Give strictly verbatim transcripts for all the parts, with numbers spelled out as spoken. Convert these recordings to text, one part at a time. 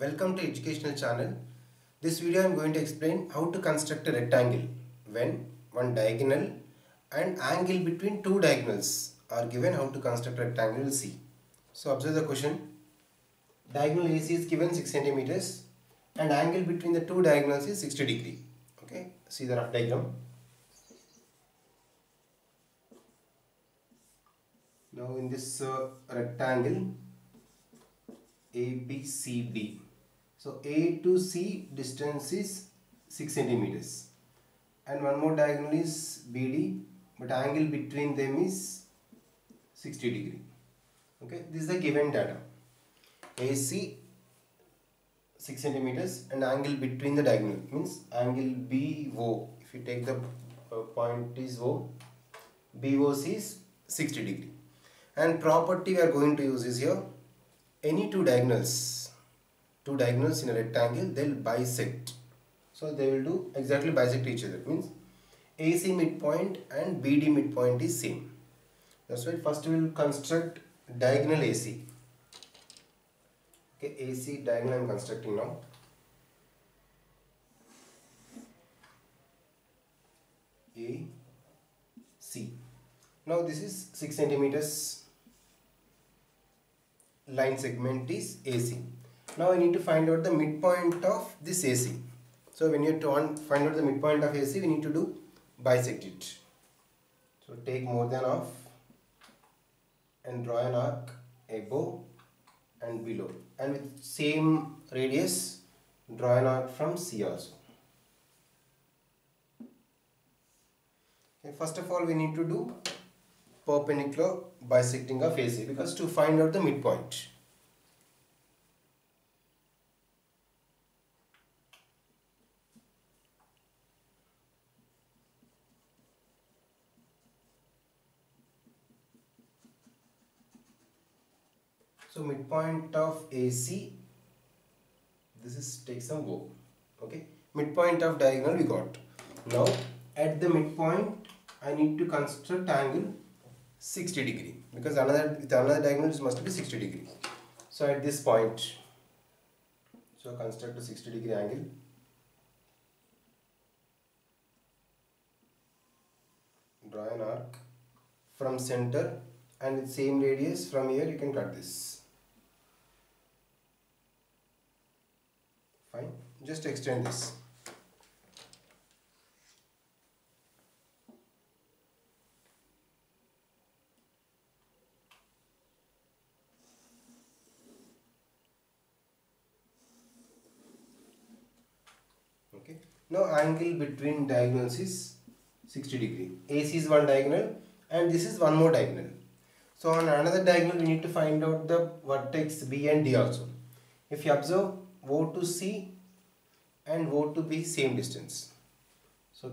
Welcome to Educational Channel. This video I am going to explain how to construct a rectangle when one diagonal and angle between two diagonals are given. How to construct a rectangle we'll see. So observe the question. Diagonal A C is given six centimeters and angle between the two diagonals is sixty degree. Okay, see the rough diagram. Now in this uh, rectangle A B C D, so A to C distance is six centimeters and one more diagonal is B D, but angle between them is sixty degree. Okay, this is the given data. A C six centimeters and angle between the diagonal means angle B O, if you take the point is O, B O C is sixty degree. And property we are going to use is here, any two diagonals, two diagonals in a rectangle, they'll bisect. So they will do exactly bisect each other. It means A C midpoint and B D midpoint is same. That's why first we will construct diagonal A C. Okay, A C diagonal I am constructing now. A C. Now this is six centimeters. Line segment is A C. Now I need to find out the midpoint of this A C. So when you find out the midpoint of A C, we need to do bisect it. So take more than half and draw an arc above and below, and with same radius draw an arc from C also. Okay, first of all we need to do perpendicular bisecting of A C because to find out the midpoint. So midpoint of A C, this is take some go. Okay, midpoint of diagonal we got. Now at the midpoint I need to construct angle sixty degree because another with another diagonal must be sixty degree. So at this point, so construct a sixty degree angle. Draw an arc from center and with same radius from here you can cut this. Fine. Just extend this. Okay. Now angle between diagonals is sixty degree. A C is one diagonal and this is one more diagonal. So on another diagonal we need to find out the vertex B and D also. If you observe, O to C and O to B same distance. So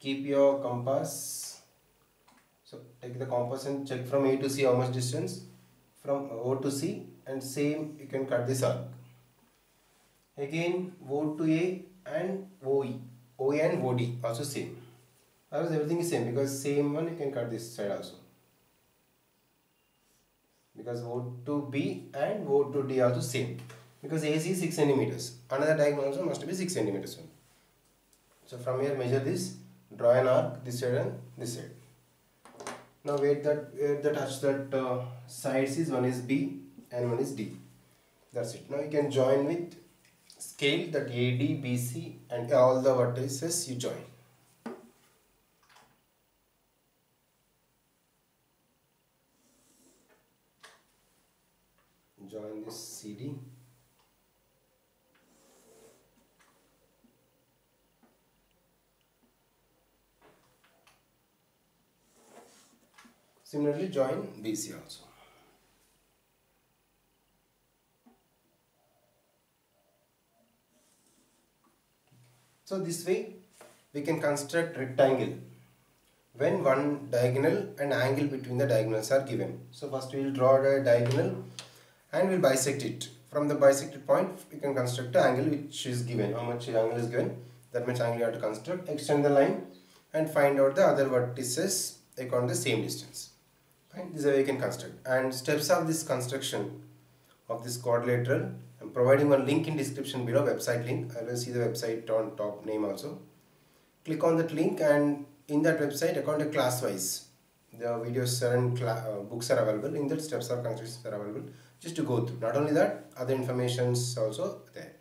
keep your compass. So take the compass and check from A to C how much distance from O to C, and same you can cut this arc. Again O to A and O E, O E and O D also same. Otherwise everything is same because same one you can cut this side also. Because O to B and O to D are the same. Because A C is six centimeters. Another diagonal also must be six centimeters. So from here measure this, draw an arc this side and this side. Now wait that wait that touch that uh, sides is one is B and one is D. That's it. Now you can join with scale that A D, B C and all the vertices you join. Join this C D. Similarly, join B C also. So this way we can construct rectangle when one diagonal and angle between the diagonals are given. So first we will draw the diagonal and we'll bisect it. From the bisected point we can construct the angle which is given. How much angle is given, that much angle you have to construct. Extend the line and find out the other vertices according to the same distance. Fine. This is how you can construct. And steps of this construction of this quadrilateral and providing one link in description below, website link. I will see the website on top name also. Click on that link, and in that website according to class wise the videos and uh, books are available. In that steps or constructions are available, just to go through. Not only that, other informations also there.